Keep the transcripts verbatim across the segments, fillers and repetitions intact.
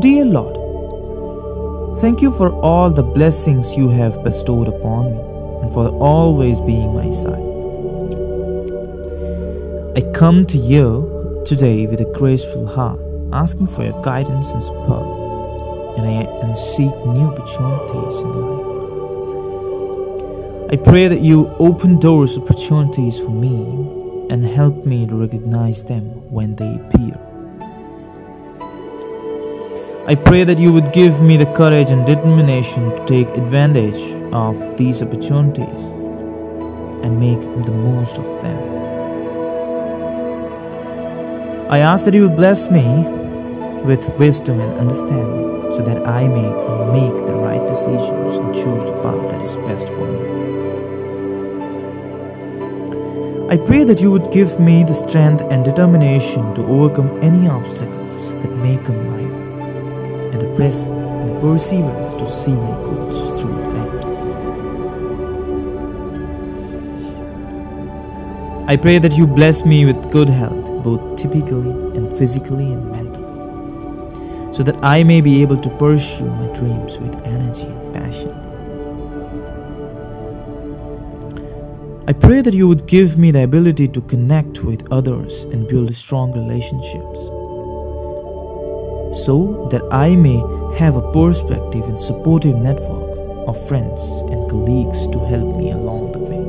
Dear Lord, thank you for all the blessings you have bestowed upon me and for always being my side. I come to you today with a graceful heart, asking for your guidance and support, and I and seek new opportunities in life. I pray that you open doors, opportunities for me, and help me to recognize them when they appear. I pray that you would give me the courage and determination to take advantage of these opportunities and make the most of them. I ask that you would bless me with wisdom and understanding so that I may make the right decisions and choose the path that is best for me. I pray that you would give me the strength and determination to overcome any obstacles that may come my way, and the press and the perseverance to see my goals through the end. I pray that you bless me with good health, both typically and physically and mentally, so that I may be able to pursue my dreams with energy and passion. I pray that you would give me the ability to connect with others and build strong relationships, so that I may have a perspective and supportive network of friends and colleagues to help me along the way.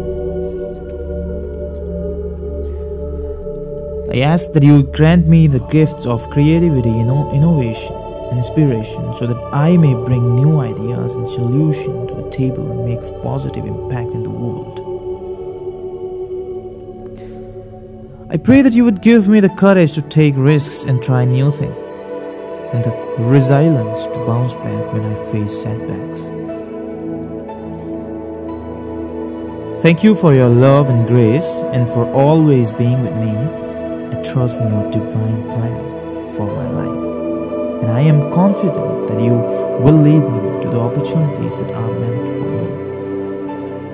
I ask that you grant me the gifts of creativity, innovation, and inspiration so that I may bring new ideas and solutions to the table and make a positive impact in the world. I pray that you would give me the courage to take risks and try new things, and the resilience to bounce back when I face setbacks. Thank you for your love and grace and for always being with me. I trust in your divine plan for my life, and I am confident that you will lead me to the opportunities that are meant for me.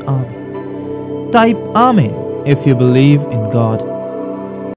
Amen. Type Amen if you believe in God.